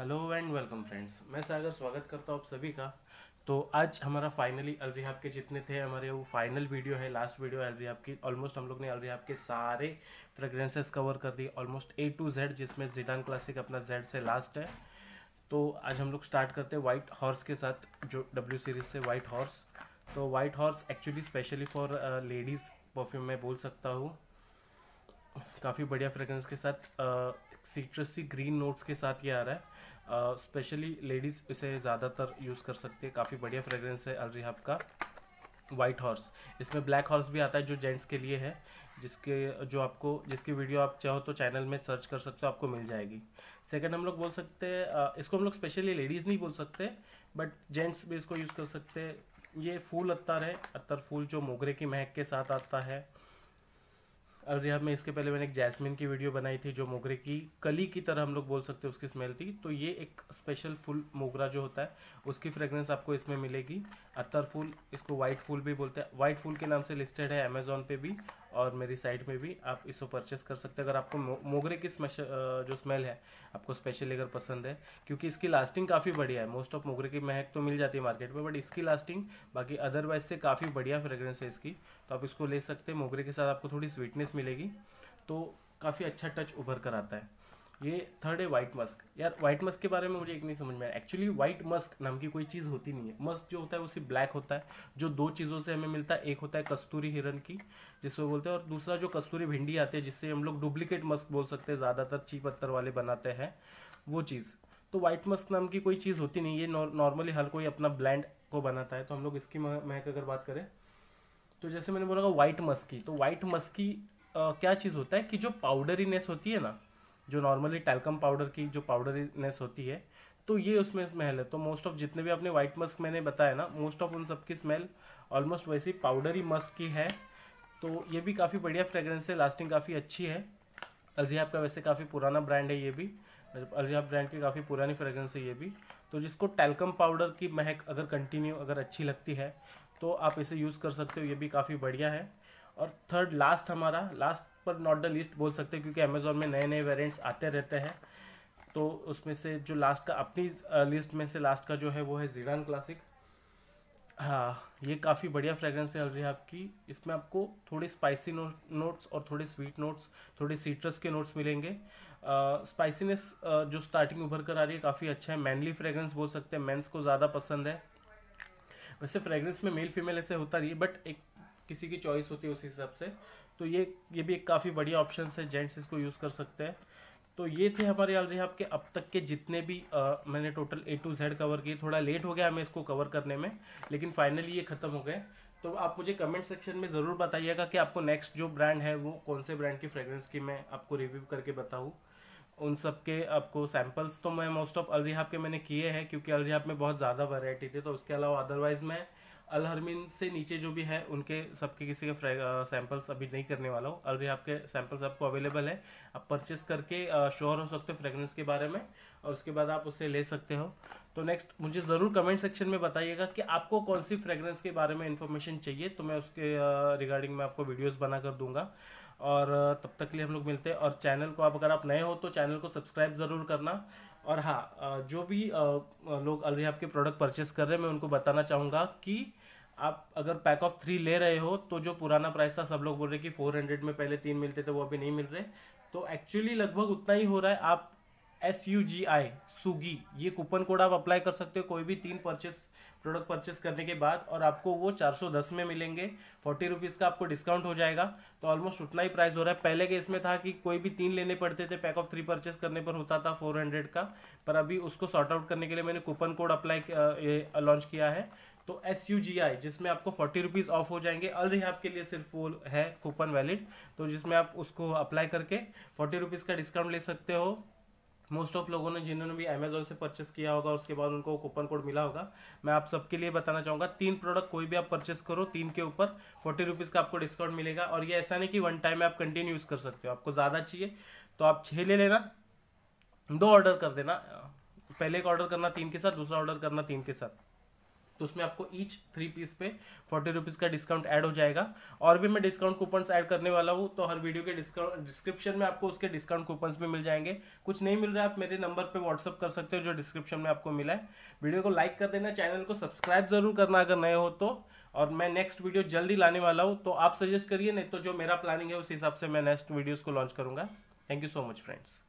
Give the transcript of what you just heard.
Hello and welcome friends, मैं सागर स्वागत करता हूँ आप सभी का। तो आज हमारा फाइनली अल-रेहाब के जितने थे हमारे वो फाइनल वीडियो है, लास्ट वीडियो है अल-रेहाब की। ऑलमोस्ट हम लोग ने अल-रेहाब के सारे फ्रेग्रेंसेस कवर कर दिए ऑलमोस्ट A to Z, जिसमें ज़िदान क्लासिक अपना Z से लास्ट है। तो आज हम लोग स्टार्ट करते हैं वाइट हॉर्स के साथ, जो W सीरीज़ से वाइट हॉर्स। तो white horse actually specially for ladies perfume मैं बोल सकता हूँ। काफ़ी बढ़िया फ्रेग्रेंस के साथ, सिट्रसी ग्रीन नोट्स के साथ ये आ रहा है। स्पेशली लेडीज़ इसे ज़्यादातर यूज़ कर सकती है। काफ़ी बढ़िया फ्रेग्रेंस है अल-रेहाब का वाइट हॉर्स। इसमें ब्लैक हॉर्स भी आता है जो जेंट्स के लिए है, जिसकी वीडियो आप चाहो तो चैनल में सर्च कर सकते हो, आपको मिल जाएगी। सेकंड हम लोग बोल सकते हैं इसको, हम लोग स्पेशली लेडीज़ नहीं बोल सकते बट जेंट्स भी इसको यूज़ कर सकते हैं। ये फूल अत्तर है, अत्तर फूल जो मोगरे की महक के साथ आता है अल-रेहाब में। इसके पहले मैंने एक जैस्मिन की वीडियो बनाई थी जो मोगरे की कली की तरह हम लोग बोल सकते हैं, उसकी स्मेल थी। तो ये एक स्पेशल फूल मोगरा जो होता है उसकी फ्रेग्रेंस आपको इसमें मिलेगी। अत्तर फूल, इसको वाइट फूल भी बोलते हैं, वाइट फूल के नाम से लिस्टेड है अमेजोन पे भी और मेरी साइट में भी। आप इसको परचेस कर सकते हैं अगर आपको मोगरे की जो स्मेल है आपको स्पेशली अगर पसंद है, क्योंकि इसकी लास्टिंग काफ़ी बढ़िया है। मोस्ट ऑफ मोगरे की महक तो मिल जाती है मार्केट में बट इसकी लास्टिंग बाकी अदरवाइज से काफ़ी बढ़िया फ्रेग्रेंस है इसकी। तो आप इसको ले सकते हैं, मोगरे के साथ आपको थोड़ी स्वीटनेस मिलेगी, तो काफ़ी अच्छा टच उभर कर आता है। ये थर्ड है वाइट मस्क। यार वाइट मस्क के बारे में मुझे एक नहीं समझ में आया, एक्चुअली वाइट मस्क नाम की कोई चीज़ होती नहीं है। मस्क जो होता है वो सिर्फ ब्लैक होता है, जो दो चीज़ों से हमें मिलता है। एक होता है कस्तूरी हिरन की जिसको बोलते हैं, और दूसरा जो कस्तूरी भिंडी आती है जिससे हम लोग डुप्लीकेट मस्क बोल सकते हैं, ज़्यादातर चीप अत्तर वाले बनाते हैं वो चीज़। तो वाइट मस्क नाम की कोई चीज़ होती नहीं, ये नॉर्मली हर कोई अपना ब्लैंड को बनाता है। तो हम लोग इसकी महक अगर बात करें तो जैसे मैंने बोला वाइट मस्क की, तो वाइट मस्क की क्या चीज़ होता है कि जो पाउडरीनेस होती है ना, जो नॉर्मली टैल्कम पाउडर की जो पाउडरीनेस होती है, तो ये उसमें स्मेल है। तो मोस्ट ऑफ जितने भी अपने वाइट मस्क मैंने बताया ना, मोस्ट ऑफ उन सब की स्मेल ऑलमोस्ट वैसी पाउडरी मस्क की है। तो ये भी काफ़ी बढ़िया फ्रेग्रेंस है, लास्टिंग काफ़ी अच्छी है। अल-रेहाब का वैसे काफ़ी पुराना ब्रांड है ये भी, अल-रेहाब ब्रांड की काफ़ी पुरानी फ्रेग्रेंस है ये भी। तो जिसको टैल्कम पाउडर की महक अगर कंटिन्यू अगर अच्छी लगती है तो आप इसे यूज़ कर सकते हो, ये भी काफ़ी बढ़िया है। और थर्ड लास्ट हमारा, लास्ट पर नॉट द लिस्ट बोल सकते हैं क्योंकि अमेजोन में नए नए वेरिएंट्स आते रहते हैं। तो उसमें से जो लास्ट का अपनी लिस्ट में से लास्ट का जो है वो है ज़ीरान क्लासिक। हाँ, ये काफ़ी बढ़िया फ्रेग्रेंस है अल-रेहाब की। इसमें आपको थोड़ी स्पाइसी नोट्स और थोड़े स्वीट नोट्स, थोड़े सीट्रस के नोट्स मिलेंगे। स्पाइसीनेस जो स्टार्टिंग उभर कर आ रही है काफ़ी अच्छा है, मैनली फ्रेग्रेंस बोल सकते हैं, मेन्स को ज़्यादा पसंद है। वैसे फ्रेग्रेंस में मेल फीमेल ऐसे होता रही है बट एक किसी की चॉइस होती है उस हिसाब से। तो ये भी एक काफ़ी बढ़िया ऑप्शन है, जेंट्स इसको यूज़ कर सकते हैं। तो ये थे हमारे अल-रेहाब के अब तक के जितने भी मैंने total A to Z cover किए। थोड़ा लेट हो गया हमें इसको कवर करने में, लेकिन फाइनली ये ख़त्म हो गए। तो आप मुझे कमेंट सेक्शन में ज़रूर बताइएगा कि आपको नेक्स्ट जो ब्रांड है वो कौन से ब्रांड की फ्रेग्रेंस की मैं आपको रिव्यू करके बताऊँ। उन सब के आपको सैम्पल्स तो मैं मोस्ट ऑफ अल-रेहाब के मैंने किए हैं क्योंकि अल-रेहाब में बहुत ज़्यादा वैरायटी थी। तो उसके अलावा अदरवाइज़ मैं अल-हरमीन से नीचे जो भी है उनके सबके किसी का सैम्पल्स अभी नहीं करने वाला हूँ। अल-रेहाब के सैम्पल्स आपको अवेलेबल है, आप परचेस करके श्योर हो सकते हो फ्रेग्रेंस के बारे में और उसके बाद आप उसे ले सकते हो। तो नेक्स्ट मुझे ज़रूर कमेंट सेक्शन में बताइएगा कि आपको कौन सी फ्रेग्रेंस के बारे में इन्फॉर्मेशन चाहिए, तो मैं उसके रिगार्डिंग मैं आपको वीडियोज़ बना कर दूँगा। और तब तक के लिए हम लोग मिलते हैं। और चैनल को आप अगर आप नए हो तो चैनल को सब्सक्राइब ज़रूर करना। और हाँ, जो भी लोग अल-रेहाब के प्रोडक्ट परचेस कर रहे हैं मैं उनको बताना चाहूँगा कि आप अगर पैक ऑफ 3 ले रहे हो तो जो पुराना प्राइस था, सब लोग बोल रहे कि 400 में पहले 3 मिलते थे वो अभी नहीं मिल रहे, तो एक्चुअली लगभग उतना ही हो रहा है। आप SUGI ये कूपन कोड आप अप्लाई कर सकते हो कोई भी 3 प्रोडक्ट परचेस करने के बाद, और आपको वो 410 में मिलेंगे। 40 रुपीज़ का आपको डिस्काउंट हो जाएगा। तो ऑलमोस्ट उतना ही प्राइस हो रहा है। पहले के इसमें था कि कोई भी 3 लेने पड़ते थे, पैक ऑफ 3 परचेस करने पर होता था 400 का। पर अभी उसको सॉर्ट आउट करने के लिए मैंने कूपन कोड अप्लाई लॉन्च किया है, तो SUGI जिसमें आपको 40 रुपीज़ ऑफ हो जाएंगे। अल-रेहाब के लिए सिर्फ वो है कूपन वैलिड, तो जिसमें आप उसको अप्लाई करके 40 रुपीज़ का डिस्काउंट ले सकते हो। मोस्ट ऑफ लोगों ने जिन्होंने भी अमेजोन से परचेस किया होगा उसके बाद उनको कूपन कोड मिला होगा। मैं आप सबके लिए बताना चाहूँगा 3 प्रोडक्ट कोई भी आप परचेस करो, 3 के ऊपर 40 रुपीज़ का आपको डिस्काउंट मिलेगा। और ये ऐसा नहीं कि वन टाइम में आप कंटिन्यू यूज़ कर सकते हो, आपको ज़्यादा चाहिए तो आप 6 ले लेना, 2 ऑर्डर कर देना, पहले एक ऑर्डर करना 3 के साथ, दूसरा ऑर्डर करना 3 के साथ। तो उसमें आपको ईच 3 पीस पे 40 रुपीज़ का डिस्काउंट ऐड हो जाएगा। और भी मैं डिस्काउंट कूपन्स ऐड करने वाला हूँ, तो हर वीडियो के डिस्क्रिप्शन में आपको उसके डिस्काउंट कूपन्स भी मिल जाएंगे। कुछ नहीं मिल रहा है आप मेरे नंबर पे व्हाट्सअप कर सकते हो जो डिस्क्रिप्शन में आपको मिला है। वीडियो को लाइक कर देना, चैनल को सब्सक्राइब जरूर करना अगर नए हो तो, और मैं नेक्स्ट वीडियो जल्दी लाने वाला हूँ, तो आप सजेस्ट करिए, नहीं तो जो मेरा प्लानिंग है उस हिसाब से मैं नेक्स्ट वीडियोज़ को लॉन्च करूँगा। Thank you so much friends.